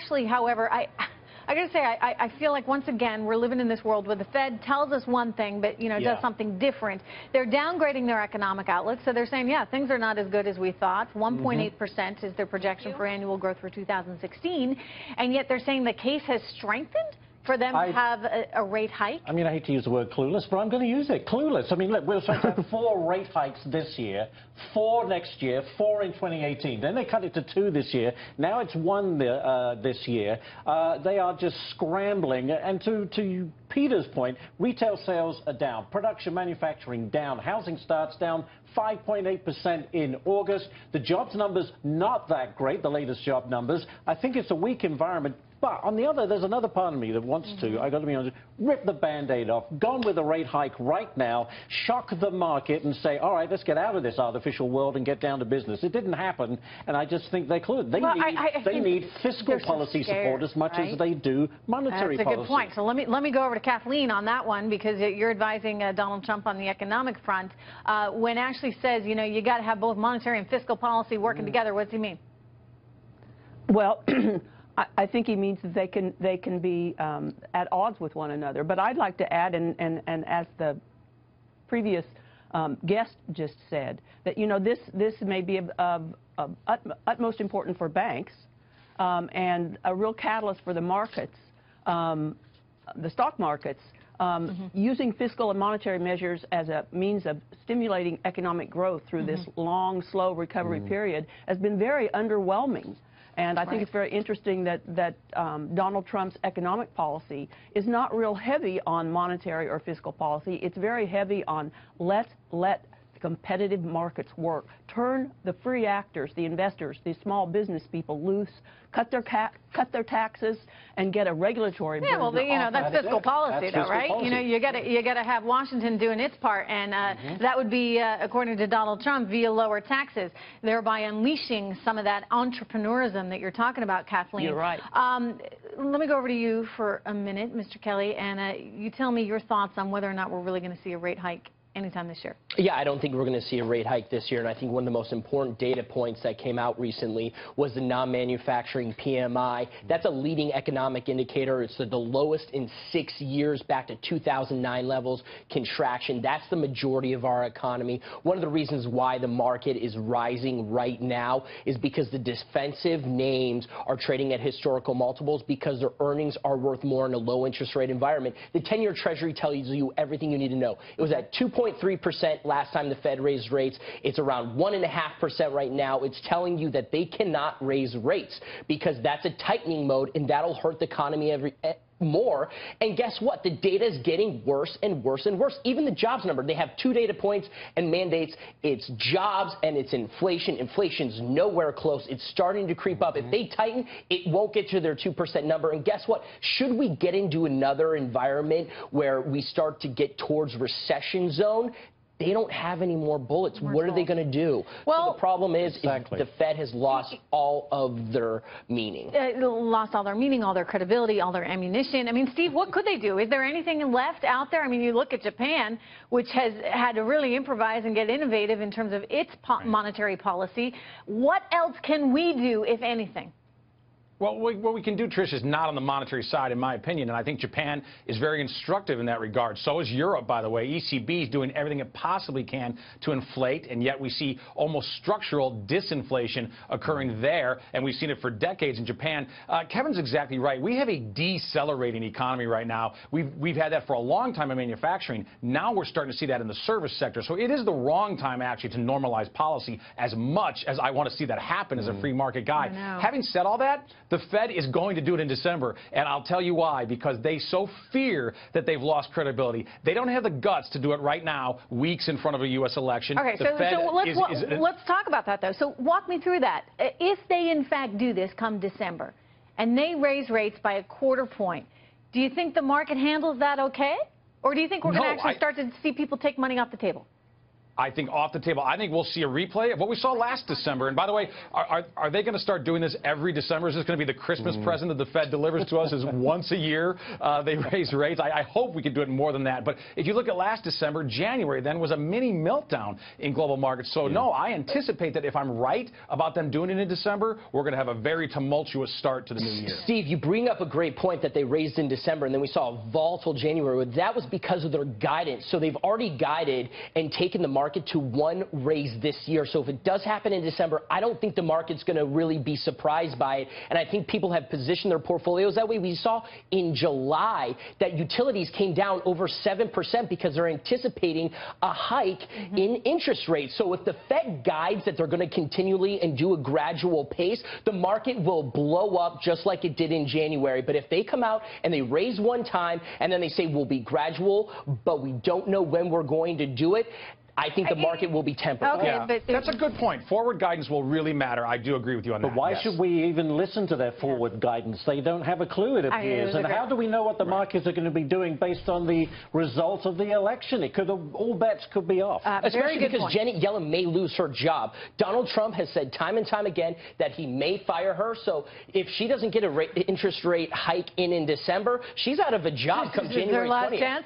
Ashley, however, I got to say, I feel like once again we're living in this world where the Fed tells us one thing, but does something different. They're downgrading their economic outlook, so they're saying, yeah, things are not as good as we thought. 1.8% is their projection for annual growth for 2016, and yet they're saying the case has strengthened for them to have a rate hike. I mean, I hate to use the word clueless, but I'm going to use it. Clueless. I mean, look, we're supposed to have 4 rate hikes this year, 4 next year, 4 in 2018. Then they cut it to 2 this year. Now it's 1 this year. They are just scrambling. And to Peter's point, retail sales are down, production, manufacturing down, housing starts down 5.8% in August. The jobs numbers not that great, the latest job numbers. I think it's a weak environment. But on the other, there's another part of me that wants to, I've got to be honest, rip the Band-Aid off, gone with a rate hike right now, shock the market and say, all right, let's get out of this artificial world and get down to business. It didn't happen, and I just think they could. They, they need fiscal policy support as much as they do monetary policy. That's a good point. So let me go over to Kathleen on that one, because you're advising Donald Trump on the economic front. When Ashley says, you know, you got to have both monetary and fiscal policy working together, what does he mean? Well, I think he means that they can be at odds with one another. But I'd like to add, and as the previous guest just said, that this may be of utmost importance for banks and a real catalyst for the markets, the stock markets, using fiscal and monetary measures as a means of stimulating economic growth through this long, slow recovery period has been very underwhelming. And I think it's very interesting that Donald Trump's economic policy is not real heavy on monetary or fiscal policy. It's very heavy on let's let the competitive markets work. Turn the free actors, the investors, the small business people loose, cut their taxes, and get a regulatory burden. Yeah, well, that's fiscal policy, though, right? You know, you got to have Washington doing its part, and that would be, according to Donald Trump, via lower taxes, thereby unleashing some of that entrepreneurism that you're talking about, Kathleen. You're right. Let me go over to you for a minute, Mr. Kelly, and you tell me your thoughts on whether or not we're really going to see a rate hike anytime this year. Yeah, I don't think we're going to see a rate hike this year, and I think one of the most important data points that came out recently was the non-manufacturing PMI. That's a leading economic indicator. It's the lowest in 6 years, back to 2009 levels, contraction. That's the majority of our economy. One of the reasons why the market is rising right now is because the defensive names are trading at historical multiples because their earnings are worth more in a low interest rate environment. The 10-year Treasury tells you everything you need to know. It was at 2.3% last time the Fed raised rates. It's around 1.5% right now. It's telling you that they cannot raise rates because that's a tightening mode, and that'll hurt the economy more. And guess what? The data is getting worse and worse and worse. Even the jobs number, they have 2 data points and mandates. It's jobs and it's inflation. Inflation's nowhere close. It's starting to creep up. If they tighten, it won't get to their 2% number. And guess what? Should we get into another environment where we start to get towards recession zone? They don't have any more bullets. What are they going to do? Well, so the problem is the Fed has lost all of their meaning. Lost all their meaning, all their credibility, all their ammunition. I mean, Steve, what could they do? Is there anything left out there? I mean, you look at Japan, which has had to really improvise and get innovative in terms of its monetary policy. What else can we do, if anything? Well, what we can do, Trish, is not on the monetary side, in my opinion, and I think Japan is very instructive in that regard. So is Europe, by the way. ECB is doing everything it possibly can to inflate, and yet we see almost structural disinflation occurring there, and we've seen it for decades in Japan. Kevin's exactly right. We have a decelerating economy right now. We've had that for a long time in manufacturing. Now we're starting to see that in the service sector. So it is the wrong time, actually, to normalize policy as much as I want to see that happen as a free market guy. Having said all that, the Fed is going to do it in December, and I'll tell you why, because they so fear that they've lost credibility. They don't have the guts to do it right now, weeks in front of a U.S. election. Okay, so let's talk about that, though. So walk me through that. If they, in fact, do this come December, and they raise rates by a 1/4 point, do you think the market handles that okay? Or do you think we're going to actually start to see people take money off the table? I think, off the table. I think we'll see a replay of what we saw last December. And by the way, are they going to start doing this every December? Is this going to be the Christmas present that the Fed delivers to us is once a year they raise rates? I hope we can do it more than that. But if you look at last December, January then was a mini meltdown in global markets. So, no, I anticipate that if I'm right about them doing it in December, we're going to have a very tumultuous start to the new year. Steve, you bring up a great point that they raised in December, and then we saw a volatile January. That was because of their guidance. So they've already guided and taken the market to one raise this year. So if it does happen in December, I don't think the market's going to really be surprised by it. And I think people have positioned their portfolios that way. We saw in July that utilities came down over 7% because they're anticipating a hike in interest rates. So if the Fed guides that they're going to continually and do a gradual pace, the market will blow up just like it did in January. But if they come out and they raise one time and then they say we'll be gradual, but we don't know when we're going to do it, I think the market will be tempered. Okay, yeah. But that's a good point. Forward guidance will really matter. I do agree with you on that. But why should we even listen to their forward guidance? They don't have a clue, it appears. And how do we know what the markets are going to be doing based on the result of the election? It could, all bets could be off. Especially because Janet Yellen may lose her job. Donald Trump has said time and time again that he may fire her. So if she doesn't get an interest rate hike in December, she's out of a job come January 20th.